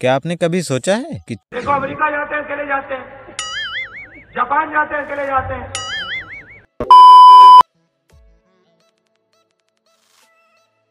क्या आपने कभी सोचा है कि देखो अमेरिका जाते हैं चले जाते हैं, जापान जाते हैं चले जाते हैं।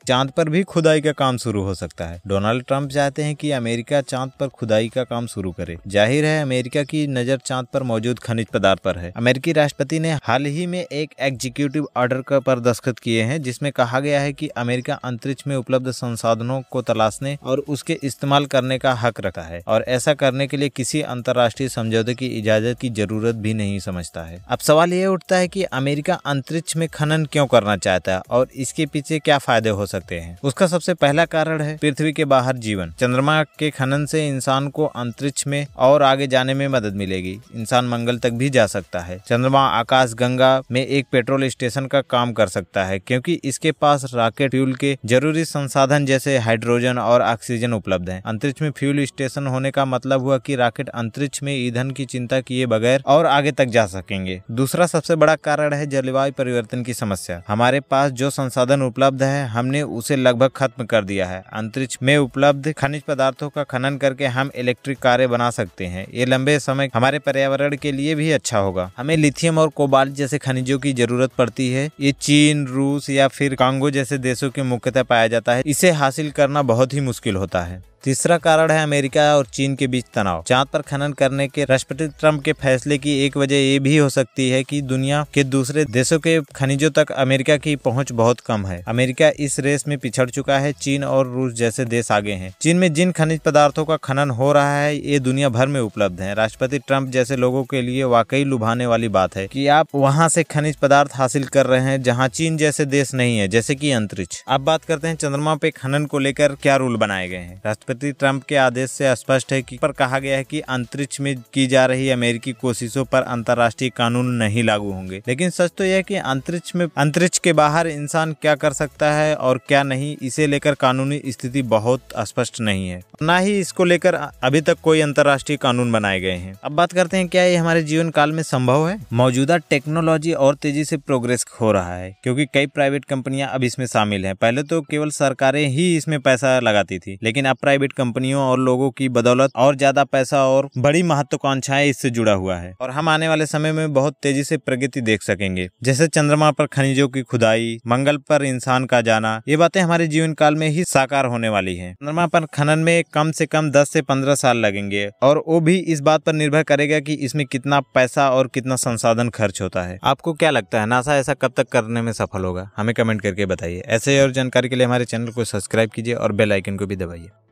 चांद पर भी खुदाई का काम शुरू हो सकता है। डोनाल्ड ट्रंप चाहते हैं कि अमेरिका चांद पर खुदाई का काम शुरू करे। जाहिर है अमेरिका की नज़र चांद पर मौजूद खनिज पदार्थ पर है। अमेरिकी राष्ट्रपति ने हाल ही में एक एग्जीक्यूटिव ऑर्डर पर दस्तखत किए हैं जिसमें कहा गया है कि अमेरिका अंतरिक्ष में उपलब्ध संसाधनों को तलाशने और उसके इस्तेमाल करने का हक रखता है और ऐसा करने के लिए किसी अंतर्राष्ट्रीय समझौते की इजाजत की जरूरत भी नहीं समझता है। अब सवाल यह उठता है कि अमेरिका अंतरिक्ष में खनन क्यों करना चाहता है और इसके पीछे क्या फायदे हो सकते हैं। उसका सबसे पहला कारण है पृथ्वी के बाहर जीवन। चंद्रमा के खनन से इंसान को अंतरिक्ष में और आगे जाने में मदद मिलेगी। इंसान मंगल तक भी जा सकता है। चंद्रमा आकाशगंगा में एक पेट्रोल स्टेशन का काम कर सकता है क्योंकि इसके पास रॉकेट फ्यूल के जरूरी संसाधन जैसे हाइड्रोजन और ऑक्सीजन उपलब्ध है। अंतरिक्ष में फ्यूल स्टेशन होने का मतलब हुआ कि रॉकेट अंतरिक्ष में ईंधन की चिंता किए बगैर और आगे तक जा सकेंगे। दूसरा सबसे बड़ा कारण है जलवायु परिवर्तन की समस्या। हमारे पास जो संसाधन उपलब्ध है हमने उसे लगभग खत्म कर दिया है। अंतरिक्ष में उपलब्ध खनिज पदार्थों का खनन करके हम इलेक्ट्रिक कारें बना सकते हैं। ये लंबे समय हमारे पर्यावरण के लिए भी अच्छा होगा। हमें लिथियम और कोबाल्ट जैसे खनिजों की जरूरत पड़ती है। ये चीन, रूस या फिर कांगो जैसे देशों के मुख्यतः पाया जाता है। इसे हासिल करना बहुत ही मुश्किल होता है। तीसरा कारण है अमेरिका और चीन के बीच तनाव। चांद पर खनन करने के राष्ट्रपति ट्रंप के फैसले की एक वजह ये भी हो सकती है कि दुनिया के दूसरे देशों के खनिजों तक अमेरिका की पहुंच बहुत कम है। अमेरिका इस रेस में पिछड़ चुका है। चीन और रूस जैसे देश आगे हैं। चीन में जिन खनिज पदार्थों का खनन हो रहा है ये दुनिया भर में उपलब्ध है। राष्ट्रपति ट्रंप जैसे लोगों के लिए वाकई लुभाने वाली बात है कि आप वहाँ से खनिज पदार्थ हासिल कर रहे हैं जहाँ चीन जैसे देश नहीं है, जैसे कि अंतरिक्ष। अब बात करते हैं चंद्रमा पे खनन को लेकर क्या रूल बनाए गए हैं। ट्रंप के आदेश से स्पष्ट है कि पर कहा गया है कि अंतरिक्ष में की जा रही अमेरिकी कोशिशों पर अंतर्राष्ट्रीय कानून नहीं लागू होंगे। लेकिन सच तो यह है कि अंतरिक्ष के बाहर इंसान क्या कर सकता है और क्या नहीं, इसे लेकर कानूनी स्थिति बहुत स्पष्ट नहीं है, न ही इसको लेकर अभी तक कोई अंतर्राष्ट्रीय कानून बनाए गए हैं। अब बात करते हैं क्या ये हमारे जीवन काल में संभव है। मौजूदा टेक्नोलॉजी और तेजी से प्रोग्रेस हो रहा है क्योंकि कई प्राइवेट कंपनियां अब इसमें शामिल है। पहले तो केवल सरकारें ही इसमें पैसा लगाती थी, लेकिन अब प्राइवेट कंपनियों और लोगों की बदौलत और ज्यादा पैसा और बड़ी महत्वाकांक्षाएं इससे जुड़ा हुआ है और हम आने वाले समय में बहुत तेजी से प्रगति देख सकेंगे, जैसे चंद्रमा पर खनिजों की खुदाई, मंगल पर इंसान का जाना। ये बातें हमारे जीवन काल में ही साकार होने वाली हैं। चंद्रमा पर खनन में कम से कम 10 से 15 साल लगेंगे और वो भी इस बात पर निर्भर करेगा कि इसमें कितना पैसा और कितना संसाधन खर्च होता है। आपको क्या लगता है नासा ऐसा कब तक करने में सफल होगा? हमें कमेंट करके बताइए। ऐसे और जानकारी के लिए हमारे चैनल को सब्सक्राइब कीजिए और बेल आइकन को भी दबाइए।